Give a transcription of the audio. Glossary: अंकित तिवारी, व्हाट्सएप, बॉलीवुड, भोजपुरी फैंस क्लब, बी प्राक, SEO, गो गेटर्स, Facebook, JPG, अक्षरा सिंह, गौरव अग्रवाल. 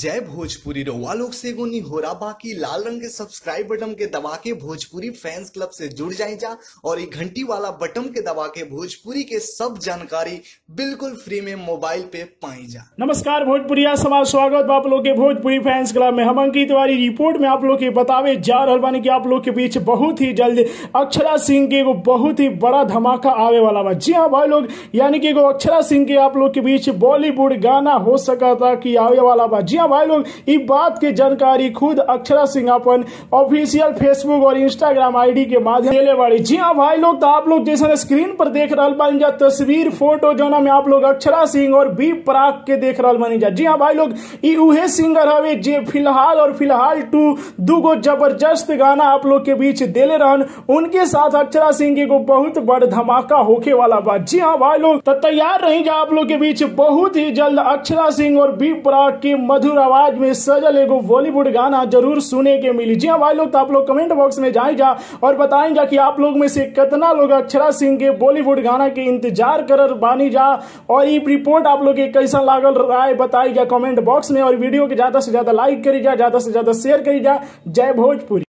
जय भोजपुरी रउआ लोग से गोनी हो रहा बाकी लाल रंग के सब्सक्राइब बटन के दबा के भोजपुरी फैंस क्लब से जुड़ जाए जा और एक घंटी वाला बटन के दबा के भोजपुरी के सब जानकारी बिल्कुल फ्री में मोबाइल पे पाई जा। नमस्कार भोजपुरिया समाज, स्वागत आप लोग के भोजपुरी फैंस क्लब में। हम अंकित तिवारी रिपोर्ट में आप लोग के बतावे जा रहा बानी की आप लोग के बीच बहुत ही जल्द अक्षरा सिंह के एगो बहुत ही बड़ा धमाका आवे वाला बा। जी हाँ भाई लोग, यानी कि एगो अक्षरा सिंह के आप लोग के बीच बॉलीवुड गाना हो सका था कि आवे वाला बा। जी हाँ भाई लोग, इस बात की जानकारी खुद अक्षरा सिंह अपन ऑफिशियल फेसबुक और इंस्टाग्राम आईडी के माध्यम देले बाड़ी। जी हाँ भाई लोग, तो आप लोग जैसा स्क्रीन पर देख रहा बानी जा तस्वीर फोटो जोना में आप लोग अक्षरा सिंह और बी प्राक के देख रहा बानी जा। जी हाँ भाई लोग, ये उहे सिंगर हवे जे फिलहाल और फिलहाल टू दूगो जबरदस्त गाना आप लोग के बीच देले रहन। उनके साथ अक्षरा सिंह के को बहुत बड़ धमाका होके वाला बा। जी हाँ भाई लोग, तो तैयार रही जा आप लोग के बीच बहुत ही जल्द अक्षरा सिंह और बी प्राक की मधुर आवाज में सजल एगो बॉलीवुड गाना जरूर सुने के मिली। जी हाँ भाई लोग, तो आप लोग कमेंट बॉक्स में जाए जा और बताएं जा कि आप लोग में से कितना लोग अक्षरा सिंह के बॉलीवुड गाना के इंतजार कर बानी जा और ये रिपोर्ट आप लोग के कैसा लागल रहा है बताई जा कमेंट बॉक्स में। और वीडियो के ज्यादा से ज्यादा लाइक करी जा, ज्यादा से ज्यादा शेयर करी जा। जय भोजपुरी।